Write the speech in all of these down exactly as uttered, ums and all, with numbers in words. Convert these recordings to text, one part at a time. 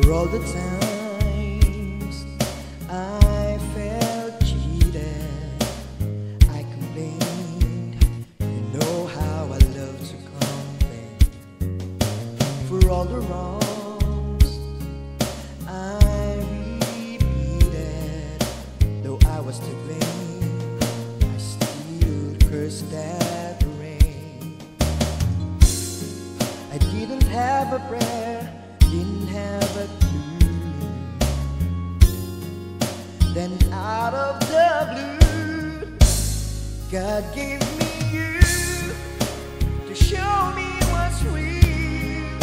for all the times I felt cheated, I complained. You know how I love to complain for all the wrongs I repeated. Though I was to blame, I still cursed at the rain. I didn't have a prayer, didn't have a clue. Then out of the blue, God gave me you to show me what's real,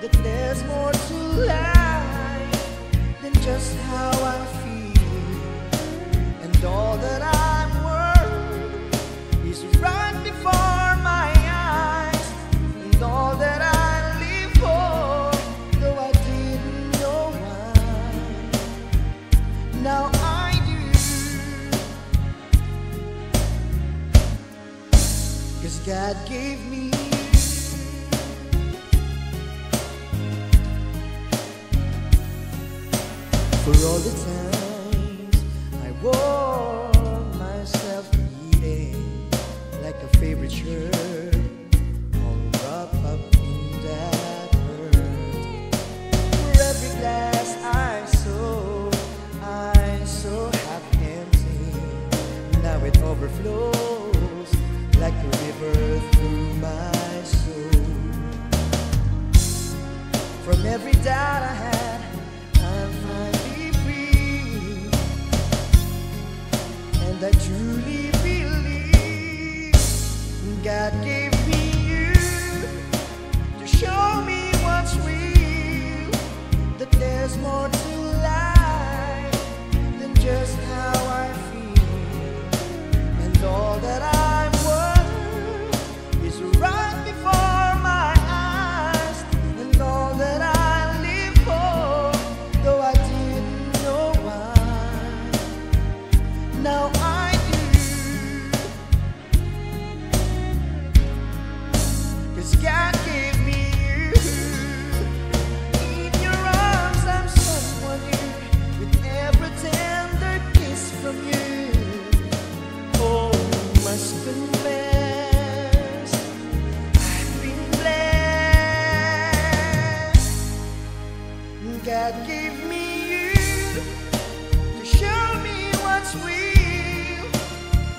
that there's more to life than just how I feel, and all that I'm worth is right before my eyes, and all that I now I do. 'Cause God gave me for all the times I wore myself beating like a favorite shirt, all wrapped up in that hurt. For every glass I saw, so half empty, now it overflows like a river through my soul. From every doubt I had, I'm finally free, and I truly believe God gave me you to show me what's real, that there's more to life, just how I feel, and all that I'm worth is right before my eyes, and all that I live for, though I didn't know why, now I do. 'Cause God gave me you. In your arms I'm someone new, with every day from you. Oh, must confess, I've been blessed. God gave me you to show me what's real,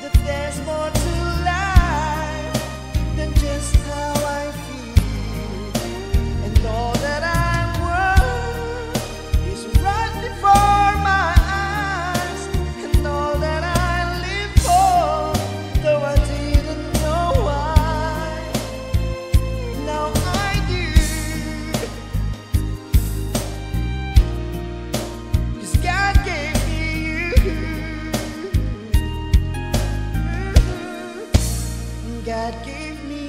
that there's more to life than just how I feel, and all that I God gave me.